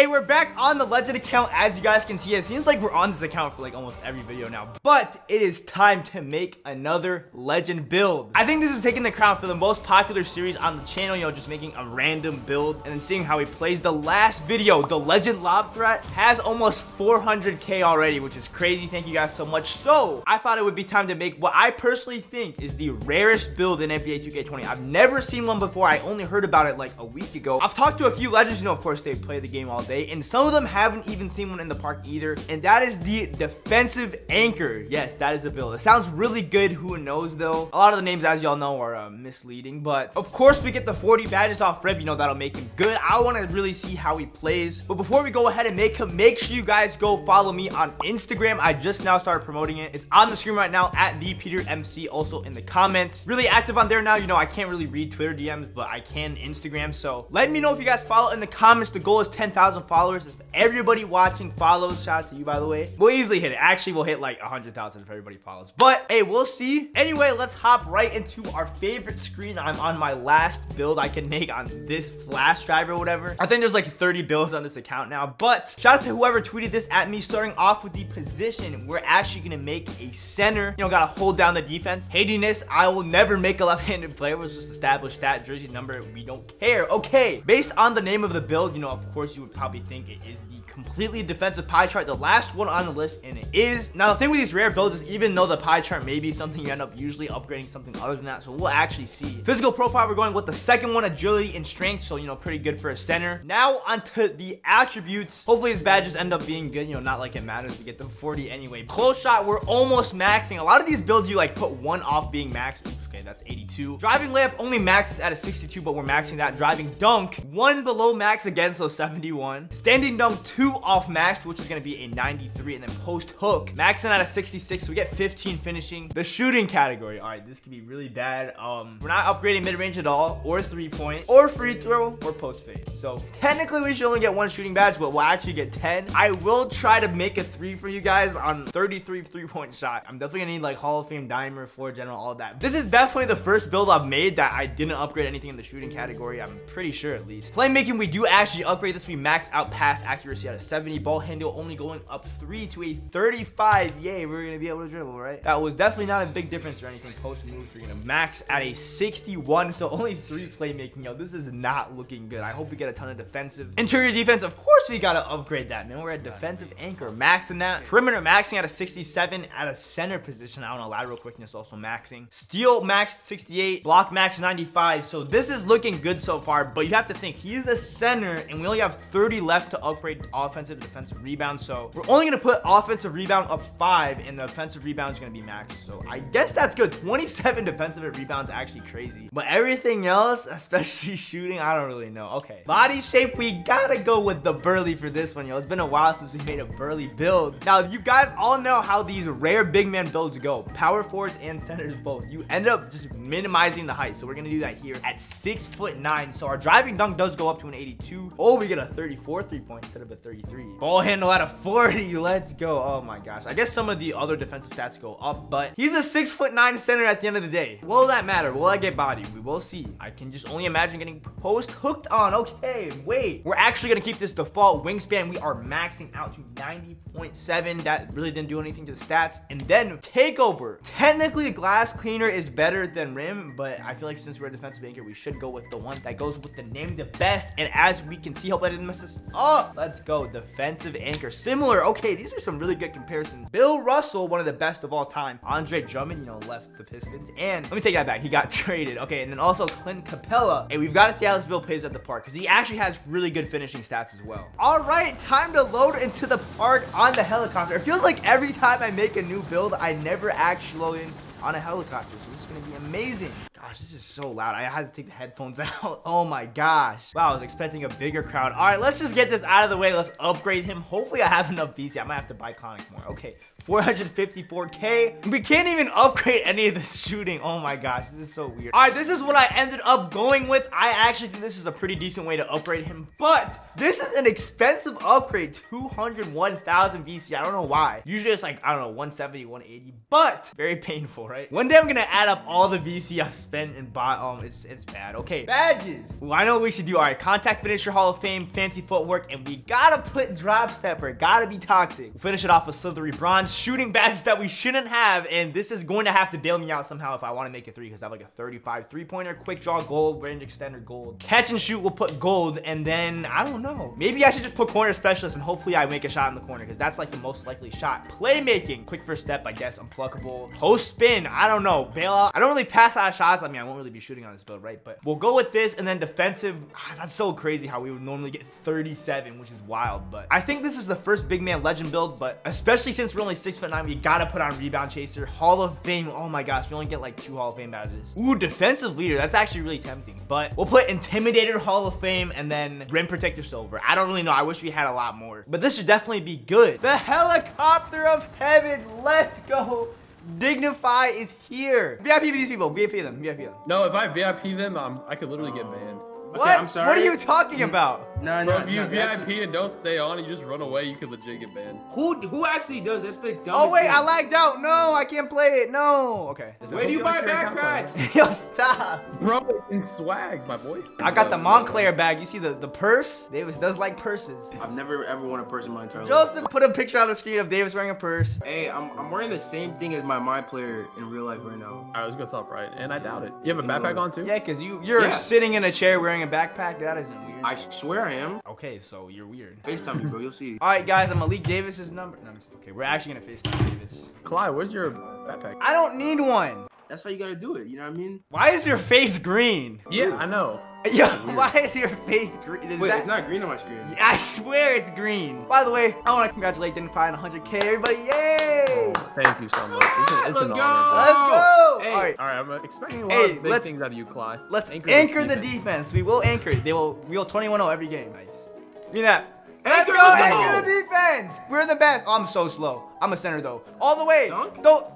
Hey, we're back on the Legend account. As you guys can see, it seems like we're on this account for like almost every video now, but it is time to make another Legend build. I think this is taking the crown for the most popular series on the channel, you know, just making a random build and then seeing how he plays. The last video, the Legend Lob Threat, has almost 400K already, which is crazy. Thank you guys so much. So I thought it would be time to make what I personally think is the rarest build in NBA 2K20. I've never seen one before. I only heard about it like a week ago. I've talked to a few Legends, you know, of course they play the game all day, and some of them haven't even seen one in the park either, and that is the defensive anchor. Yes, that is a build. It sounds really good. Who knows though? A lot of the names, as y'all know, are misleading, but of course we get the 40 badges off rip, you know, that'll make him good. I want to really see how he plays, but before we go ahead and make him, make sure you guys go follow me on Instagram. I just now started promoting it. It's on the screen right now at the PeterMc, also in the comments. Really active on there now. You know, I can't really read Twitter DMs, but I can Instagram, so let me know if you guys follow in the comments. The goal is 10,000 followers. If everybody watching follows, shout out to you by the way, we'll easily hit it. Actually, we'll hit like 100,000 if everybody follows, but hey, we'll see. Anyway, let's hop right into our favorite screen. I'm on my last build I can make on this flash drive or whatever. I think there's like 30 builds on this account now, but shout out to whoever tweeted this at me. Starting off with the position, we're actually gonna make a center. You know, gotta hold down the defense. Hating this, I will never make a left-handed player. We'll just establish that jersey number. We don't care. Okay, based on the name of the build, you know, of course you would probably think it is the completely defensive pie chart, the last one on the list, and it is. Now the thing with these rare builds is even though the pie chart may be something, you end up usually upgrading something other than that, so we'll actually see. Physical profile, we're going with the second one, agility and strength, so you know, pretty good for a center. Now onto the attributes. Hopefully his badges end up being good, you know, not like it matters. We get the 40 anyway. Close shot, we're almost maxing. A lot of these builds you like put one off being maxed. Oops, okay, that's 82. Driving layup only maxes at a 62, but we're maxing that. Driving dunk, one below max again, so 71. Standing dunk, two off maxed, which is gonna be a 93, and then post hook, maxing out a 66, so we get 15 finishing. The shooting category, all right, this could be really bad. We're not upgrading mid-range at all, or 3-point, or free throw, or post fade. So technically we should only get one shooting badge, but we'll actually get 10. I will try to make a 3 for you guys on 33 3-point shot. I'm definitely gonna need like Hall of Fame, Dimer, floor general, all that. This is definitely the first build I've made that I didn't upgrade anything in the shooting category, I'm pretty sure at least. Playmaking, we do actually upgrade this. We max out pass accuracy at a 70. Ball handle only going up 3 to a 35. Yay, we're gonna be able to dribble, right? That was definitely not a big difference or anything. Post moves, we're gonna max at a 61, so only 3 playmaking. Yo, this is not looking good. I hope we get a ton of defensive. Interior defense, of course we gotta upgrade that, man. We're at defensive anchor, maxing that. Perimeter maxing at a 67 at a center position. I don't know, lateral quickness also maxing. Steal maxed 68, block max 95. So this is looking good so far, but you have to think he's a center, and we only have 30 left to upgrade offensive and defensive rebound, so we're only gonna put offensive rebound up 5, and the offensive rebound is gonna be maxed, so I guess that's good. 27 defensive rebounds, actually crazy, but everything else, especially shooting, I don't really know. Okay, body shape, we gotta go with the burly for this one. Yo, it's been a while since we made a burly build. Now you guys all know how these rare big man builds go, power forwards and centers both. You end up just minimizing the height, so we're gonna do that here at 6'9", so our driving dunk does go up to an 82. Oh, we get a 34 3-point instead of a 33. Ball handle at a 40. Let's go. Oh my gosh, I guess some of the other defensive stats go up, but he's a 6'9" center at the end of the day. Will that matter? Will I get bodied? We will see. I can just only imagine getting post hooked on. Okay, wait, we're actually gonna keep this default wingspan. We are maxing out to 90.7. that really didn't do anything to the stats. And then takeover, technically glass cleaner is better than rim, but I feel like since we're a defensive anchor, we should go with the one that goes with the name the best. And as we can see, hope I didn't mess this up. Let's go. Defensive anchor. Similar. Okay, these are some really good comparisons. Bill Russell, one of the best of all time. Andre Drummond, you know, left the Pistons. And let me take that back. He got traded. Okay, and then also Clint Capella. Hey, we've got to see how this build plays at the park, because he actually has really good finishing stats as well. All right, time to load into the park on the helicopter. It feels like every time I make a new build, I never actually load in on a helicopter, so this is gonna be amazing. Gosh, this is so loud. I had to take the headphones out. Oh my gosh. Wow, I was expecting a bigger crowd. All right, let's just get this out of the way. Let's upgrade him. Hopefully I have enough VC. I might have to buy Conic more. Okay, 454K. We can't even upgrade any of this shooting. Oh my gosh, this is so weird. All right, this is what I ended up going with. I actually think this is a pretty decent way to upgrade him, but this is an expensive upgrade, 201,000 VC. I don't know why. Usually it's like, I don't know, 170, 180, but very painful, right? One day I'm gonna add up all the VC I've spent spend and buy. It's bad. Okay, badges. Well, I know what we should do. All right, contact finisher, Hall of Fame, fancy footwork, and we gotta put drop stepper. Gotta be toxic. We'll finish it off with slithery bronze, shooting badges that we shouldn't have, and this is going to have to bail me out somehow if I want to make a three, because I have like a 35 three-pointer, quick draw gold, range extender gold. Catch and shoot, we'll put gold, and then I don't know. Maybe I should just put corner specialist, and hopefully I make a shot in the corner, because that's like the most likely shot. Playmaking, quick first step, I guess, unpluckable. Post spin, I don't know. Bail out. I don't really pass out of shots. I mean, I won't really be shooting on this build, right? But we'll go with this, and then defensive. Ah, that's so crazy how we would normally get 37, which is wild. But I think this is the first big man legend build, but especially since we're only 6'9", we gotta put on rebound chaser, Hall of Fame. Oh my gosh, we only get like 2 Hall of Fame badges. Ooh, defensive leader. That's actually really tempting. But we'll put intimidator, Hall of Fame, and then rim protector silver. I don't really know. I wish we had a lot more, but this should definitely be good. The helicopter of heaven. Let's go. Dignify is here. VIP these people. VIP them. VIP them. No, if I VIP them, I could literally get banned. What? Okay, I'm sorry. What are you talking about? No, bro, if you VIP and don't stay on and you just run away, you could legit get banned. Who actually does? That's the dumbest. Oh wait, thing. I lagged out. No, I can't play it. No. Okay. Where do you buy backpacks? Yo, stop. Bro, in swags, my boy. I got the Montclair bag. You see the purse? Davis does like purses. I've never ever worn a purse in my entire life. Joseph, put a picture on the screen of Davis wearing a purse. Hey, I'm wearing the same thing as my player in real life right now. I was gonna stop right, and I doubt it. You have a backpack on too? Yeah, cause you're sitting in a chair wearing a backpack. That isn't weird. I swear I am. Okay, so you're weird. FaceTime me, bro. You'll see. All right, guys. I'm gonna leak Davis's number. No, okay, we're actually gonna FaceTime Davis. Clyde, where's your backpack? I don't need one. That's how you gotta do it. You know what I mean? Why is your face green? Yeah, I know. Yo, why is your face green? Wait, it's not green on my screen. I swear it's green. By the way, I want to congratulate Dignify on 100K, everybody. Yay! Oh, thank you so much. It's an honor, bro. Let's go. Hey. All right, I'm expecting a lot of big things out of you, Clyde. Let's anchor the defense. We will anchor it. We will 21-0 every game. Nice. Mean that. Let's go, anchor the defense. We're the best. Oh, I'm so slow. I'm a center, though. All the way. Dunk? Don't.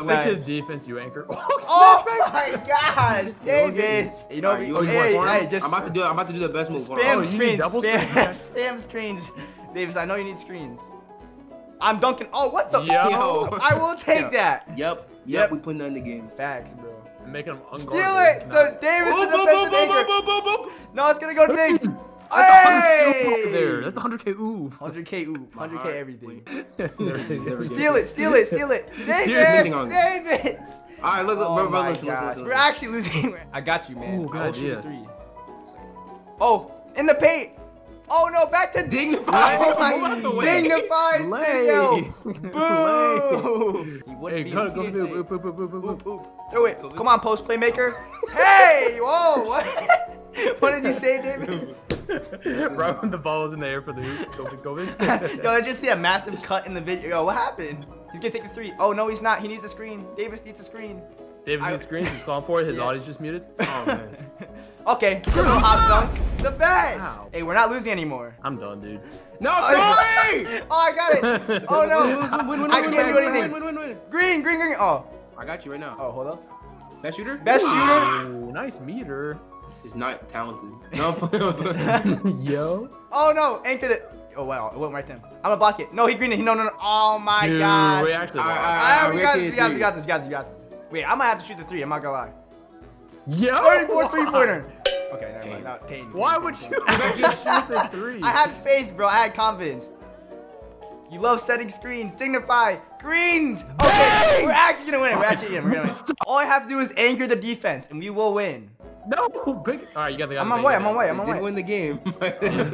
Smack his defense, you anchor. Oh my gosh, Davis. You know, I'm about to do the best move. Spam screens. Davis, I know you need screens. I'm dunking. Oh, what the? Yo. I will take that. Yep, we putting that in the game. Facts, bro. Making him unguardable. Steal it. Davis, the defensive anchor. No, it's going to go ding. That's 100K over there. That's 100K ooh. 100K ooh. 100K everything. Steal it. Davis. All right, look, bro, listen. We're actually losing. I got you, man. Ooh, good idea. Oh, in the paint. Oh no, back to Dignify. Dignify's video. Boo. Go, throw it. Come on, post playmaker. Hey, whoa, what? What did you say, Davis? Bro, the ball was in the air for the COVID. Yo, I just see a massive cut in the video. Yo, what happened? He's gonna take the three. Oh no, he's not. He needs a screen. Davis needs a screen. Davis needs a screen. He's calling for it. His audience just muted. Oh man. Okay. Hop dunk. The best. Wow. Hey, we're not losing anymore. I'm done, dude. No, oh, I got it. Oh no. I can't do anything. Green. Oh. I got you right now. Oh, hold up. Best shooter. Ooh, nice meter. He's not talented. No. Yo. Oh no, anchor it. Oh wow, it went right to him. I'm gonna block it. No, he greened it. No. Oh my gosh. All right, we got this. Wait, I'm gonna have to shoot the three. I'm not gonna lie. Yo. 34 three-pointer. Okay, never mind. Not pain. Why would you shoot the three? I had faith, bro. I had confidence. You love setting screens. Dignify. Greens. Okay, dang! We're actually gonna win it. We're gonna win. All I have to do is anchor the defense, and we will win. No, big. All right, you got the. I'm on way. Win the game.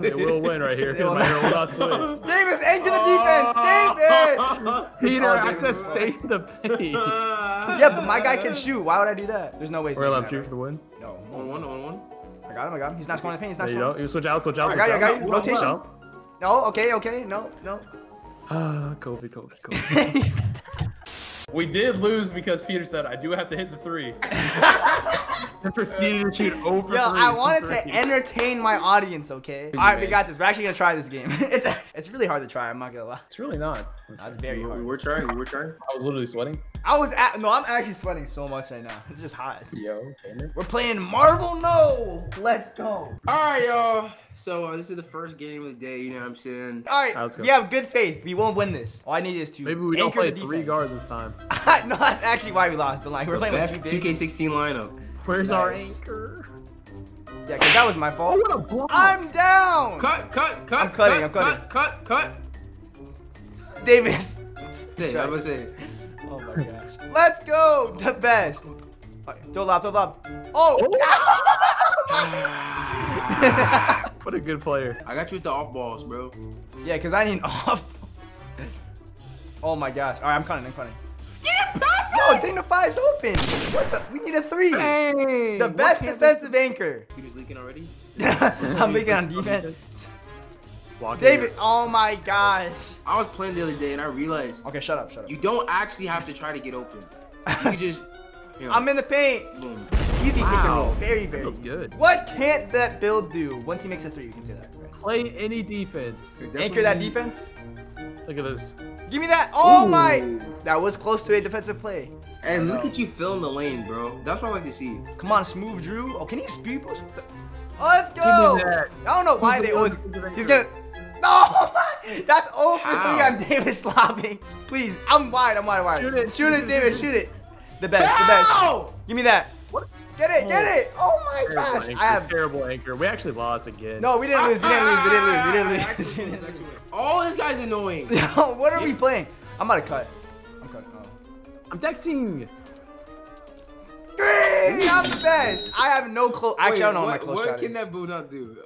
They will win right here. Will not switch. Davis, into the defense. Davis. Peter, I said stay in the paint. Yeah, but my guy can shoot. Why would I do that? There's no way. We're allowed to shoot for the win. No. On one. I got him. He's not scoring the paint. He's not scoring. You switch out. I got you. Rotation. No. Okay. No. Ah, COVID. We did lose because Peter said I do have to hit the three. and proceeded to shoot over. Yo, I wanted to entertain my audience, okay? All right, we got this. We're actually gonna try this game. It's really hard to try. I'm not gonna lie. It's really not. That's very hard. We were trying. I was literally sweating. I'm actually sweating so much right now. It's just hot. Yo, we're playing Marvel. No, let's go. All right, y'all. So this is the first game of the day. You know what I'm saying? All right. We have good faith. We won't win this. All I need is to maybe we don't play three guards this time. No, that's actually why we lost. The line we're playing best 2K16 lineup. Where's our anchor? Yeah, cause that was my fault. Oh, what a block. I'm down. Cut. I'm cutting. Davis. Hey, I was saying. Oh my gosh. Let's go. The best. Right, throw lob. Oh. No! What a good player. I got you with the off balls, bro. Yeah, cause I need off balls. Oh my gosh. All right, I'm cutting. Get it back! Yo, Dignify is open. What the? We need a three. Hey, the best defensive anchor. You just leaking already? I'm leaking on defense. David, oh my gosh. I was playing the other day and I realized. Okay, shut up. You don't actually have to try to get open. You just. You know, I'm in the paint. Boom. Easy pick and roll. Very easy. Good. What can't that build do? Once he makes a three, you can say that. Right? Play any defense. Anchor that defense. Look at this. Give me that. Oh, ooh. My. That was close to a defensive play. And look at you filling the lane, bro. That's what I like to see. Come on, smooth Drew. Oh, can he speed boost? Oh, let's go. I don't know why they always. He's gonna. No! That's 0 for 3 on Davis lobbing. Please, I'm wide. Shoot it, Davis. The best. Give me that. What? Get it. Oh my gosh. I have terrible anchor. We actually lost again. No, we didn't lose. Oh, this guy's annoying. What are we playing? I'm about to cut. I'm texting. Three! I'm the best. I have no close. Actually, I don't know what my close shot is. What can that boo not do?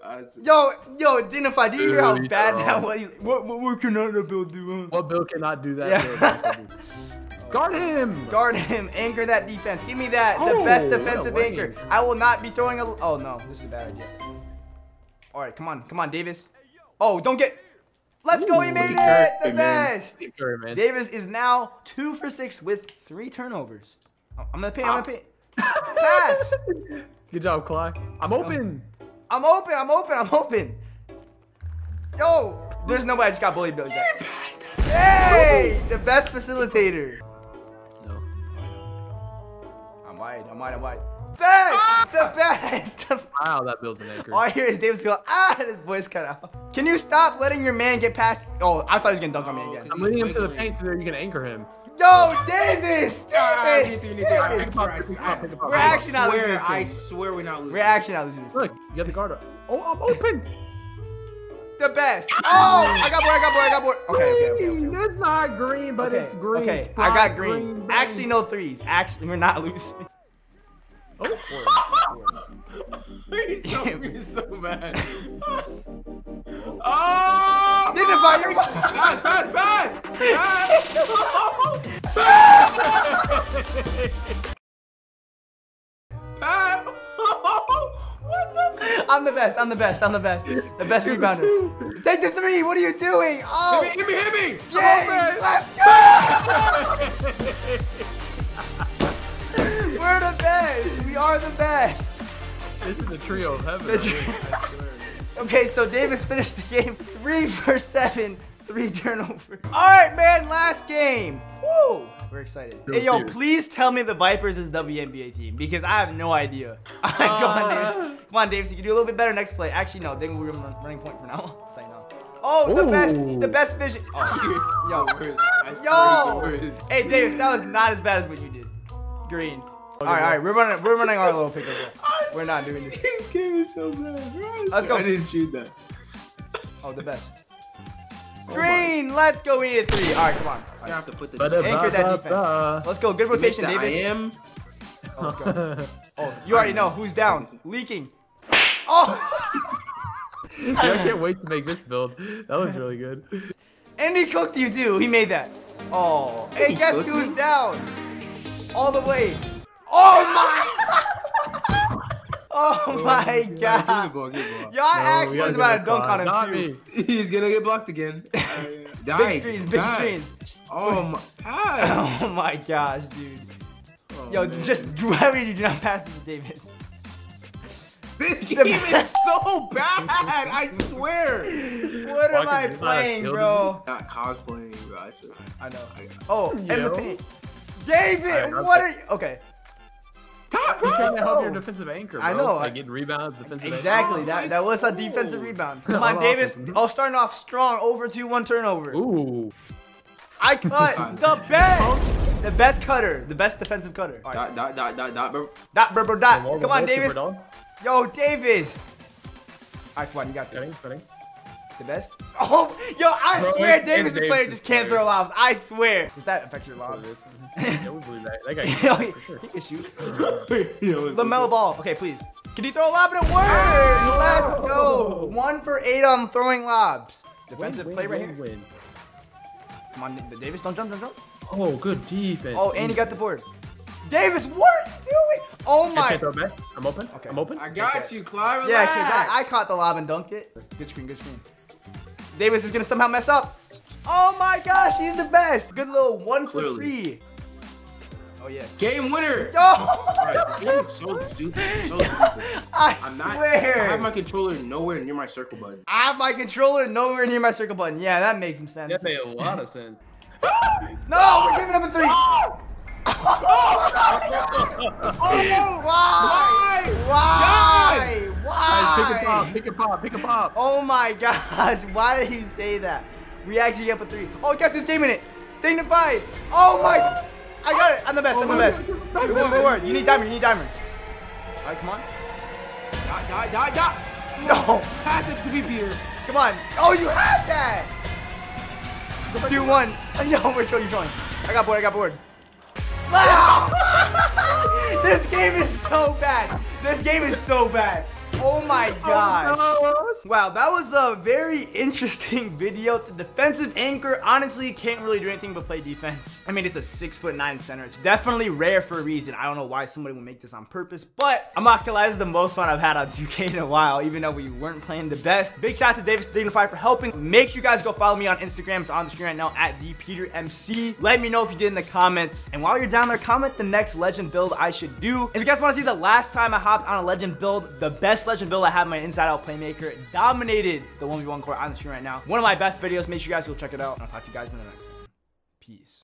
Yo, Dignify, do you hear how bad that was? What can that Bill do? What Bill cannot do that? Yeah. Guard him. Anchor that defense. Give me that. The best defensive anchor. I will not be throwing a. Oh, no. This is a bad idea. All right, come on, Davis. Oh, don't get. Let's go. He made it. The best. Davis is now 2 for 6 with 3 turnovers. I'm going to pay. Pass. Good job, Clyde. I'm open. Yo, there's no way I just got bullied, Billy. Hey, the best facilitator. No. I'm wide. The best. Wow, that builds an anchor. All I hear is Davis go, his voice cut out. Can you stop letting your man get past? Oh, I thought he was going to dunk on me again. I'm leading him to the paint so that you can anchor him. Yo, Davis! We're actually not losing this game. I swear we're not losing. We're actually not losing this game. Look, you got the guard up. Oh, I'm open. The best. Oh, I got bored. Okay. That's not green, but it's green. Okay, I got green. Actually, no threes. Actually, we're not losing. Oh, he's so mad. Oh! Dignify, you're bad. What the fuck? I'm the best. The best rebounder. Take the three. What are you doing? Oh! Hit me! Yay! Let's go! We're the best. We are the best. This is the trio of heaven. Okay, so Davis finished the game 3 for 7, 3 turnovers. All right, man, last game. Woo! We're excited. Hey, yo, please tell me the Vipers is WNBA team because I have no idea. All right, come on, Davis. You can do a little bit better next play. Actually, no. Then we're running point for now. Oh, the best vision. Oh, yo. Hey, Davis, that was not as bad as what you did. Green. All right. We're running our little pickup. We're not doing this. This game is so bad. Let's go. I didn't shoot that. Oh, the best. Green, let's go. We need a three. All right, come on. All right. Have to put the anchor that defense. Let's go. Good rotation, Davis. Oh, let's go. Oh, you already know who's down. Leaking. Oh. Dude, I can't wait to make this build. That was really good. And he cooked you too. He made that. Oh. Hey, guess who's down? All the way. Oh my god. Y'all actually was about to dunk on him too. He's gonna get blocked again. Big screens. Oh my gosh, dude. Yo, man. Just whoever you do not pass it to Davis. This game is so bad. I swear. What am I playing, bro? Not cosplaying, bro. I swear. I know. Oh, empathy. David, what are you? Okay. You're trying to help your defensive anchor, bro. I know. Like getting rebounds, defensive anchor. Exactly. That was a defensive rebound. Come on, Davis. I'll starting off strong. Over 2-1 turnover. Ooh. I cut the best. The best cutter. The best defensive cutter. Dot, dot, dot, dot, dot, bro. Dot, bro, bro, dot. Come on, Davis. Yo, Davis. All right, come on. You got this. The best. Oh, yo, I swear Davis' player just can't throw lobs. I swear. Does that affect your lobs? Yeah, we believe that. That guy can for sure. He can shoot. LaMelo Ball. Okay, please. Can you throw a lob? It worked. Let's go. 1 for 8 on throwing lobs. Defensive play right here. Come on, Davis. Don't jump. Don't jump. Oh, good defense. Oh, and he got the board. Davis, what are you doing? Oh my! I'm open. Okay. I'm open. I got you, Clyde. Relax. Yeah, because I caught the lob and dunked it. Good screen. Good screen. Davis is gonna somehow mess up. Oh my gosh, he's the best. Good little 1 for 3. Oh yes. Game winner. Oh. Right, this game is so stupid. So stupid. I swear. I have my controller nowhere near my circle button. I have my controller nowhere near my circle button. Yeah, that makes some sense. That made a lot of sense. No, we're giving up a 3. Oh, why? Why? Why? Pick a pop. Oh my gosh, why did you say that? We actually up a 3. Oh, guess who's gaming it? Dignify. Oh my, I got it. I'm the best, I'm the best. Good word. You need diamond. All right, come on. Die. No. Pass it to be here. Come on. Oh, you have that. 2-1. No, we're drawing. I got bored. Wow. This game is so bad. Oh my gosh. Oh, no. Wow, that was a very interesting video. The defensive anchor honestly can't really do anything but play defense. I mean, it's a 6'9" center. It's definitely rare for a reason. I don't know why somebody would make this on purpose, but I'm not gonna lie, this is the most fun I've had on 2K in a while, even though we weren't playing the best. Big shout out to Davis Dignify for helping. Make sure you guys go follow me on Instagram. It's on the screen right now at ThePeterMC. Let me know if you did in the comments. And while you're down there, comment the next legend build I should do. If you guys wanna see the last time I hopped on a legend build, the best legend build I have, my inside out playmaker dominated the 1v1 court on the screen right now. One of my best videos. Make sure you guys go check it out. I'll talk to you guys in the next one. Peace.